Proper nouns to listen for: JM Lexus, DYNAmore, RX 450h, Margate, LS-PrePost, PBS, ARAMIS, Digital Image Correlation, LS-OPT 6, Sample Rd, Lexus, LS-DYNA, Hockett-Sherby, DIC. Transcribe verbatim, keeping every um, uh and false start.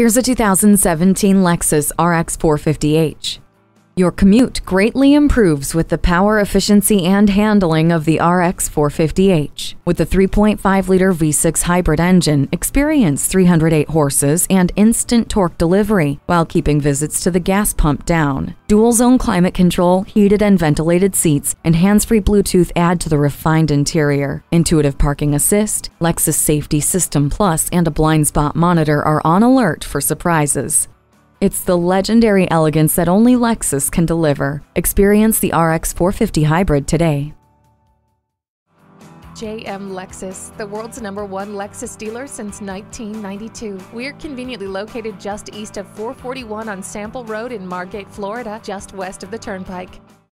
Here's a two thousand seventeen Lexus R X four fifty H. Your commute greatly improves with the power, efficiency, and handling of the R X four fifty H. With the three point five liter V six hybrid engine, experience three hundred eight horses and instant torque delivery while keeping visits to the gas pump down. Dual-zone climate control, heated and ventilated seats, and hands-free Bluetooth add to the refined interior. Intuitive parking assist, Lexus Safety System Plus, and a blind spot monitor are on alert for surprises. It's the legendary elegance that only Lexus can deliver. Experience the R X four fifty Hybrid today. J M Lexus, the world's number one Lexus dealer since nineteen ninety-two. We're conveniently located just east of four forty-one on Sample Road in Margate, Florida, just west of the Turnpike.